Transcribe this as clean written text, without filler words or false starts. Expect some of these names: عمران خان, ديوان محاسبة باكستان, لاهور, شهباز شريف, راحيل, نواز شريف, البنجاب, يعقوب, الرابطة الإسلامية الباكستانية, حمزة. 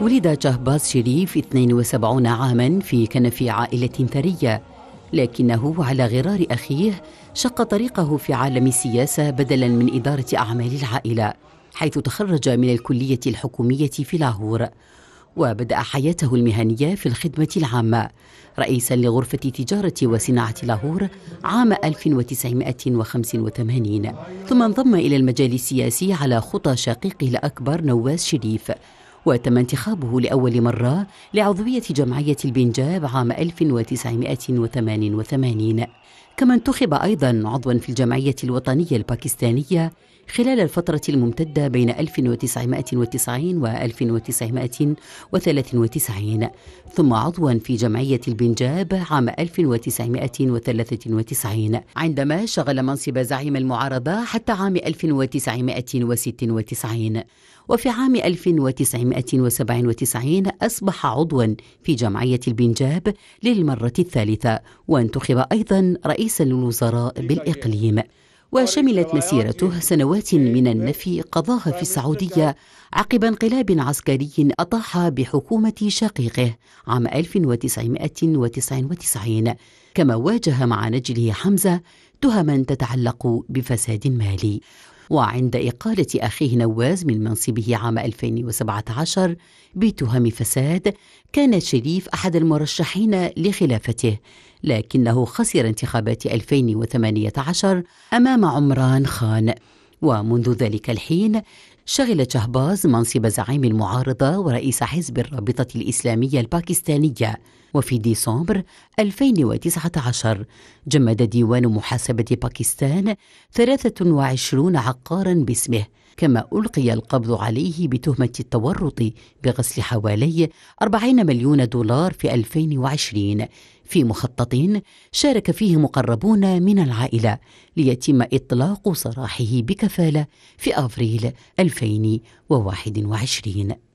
ولد شهباز شريف 72 عاماً في كنف عائلة ثرية، لكنه على غرار أخيه شق طريقه في عالم السياسة بدلاً من إدارة أعمال العائلة، حيث تخرج من الكلية الحكومية في لاهور وبدأ حياته المهنية في الخدمة العامة رئيساً لغرفة تجارة وصناعة لاهور عام 1985، ثم انضم إلى المجال السياسي على خطى شقيقه الأكبر نواز شريف، وتم انتخابه لأول مرة لعضوية جمعية البنجاب عام 1988، كما انتخب أيضاً عضواً في الجمعية الوطنية الباكستانية خلال الفترة الممتدة بين 1990 و 1993، ثم عضواً في جمعية البنجاب عام 1993 عندما شغل منصب زعيم المعارضة حتى عام 1996، وفي عام 1997 أصبح عضواً في جمعية البنجاب للمرة الثالثة، وانتخب أيضاً رئيساً للوزراء بالإقليم. وشملت مسيرته سنوات من النفي قضاها في السعودية عقب انقلاب عسكري أطاح بحكومة شقيقه عام 1999، كما واجه مع نجله حمزة تهما تتعلق بفساد مالي. وعند إقالة أخيه نواز من منصبه عام 2017 بتهم فساد، كان شريف أحد المرشحين لخلافته، لكنه خسر انتخابات 2018 أمام عمران خان. ومنذ ذلك الحين شغل شهباز منصب زعيم المعارضة ورئيس حزب الرابطة الإسلامية الباكستانية. وفي ديسمبر 2019 جمد ديوان محاسبة باكستان 23 عقاراً باسمه، كما ألقي القبض عليه بتهمة التورط بغسل حوالي 40 مليون دولار في 2020 في مخطط شارك فيه مقربون من العائلة، ليتم إطلاق سراحه بكفالة في أفريل 2021.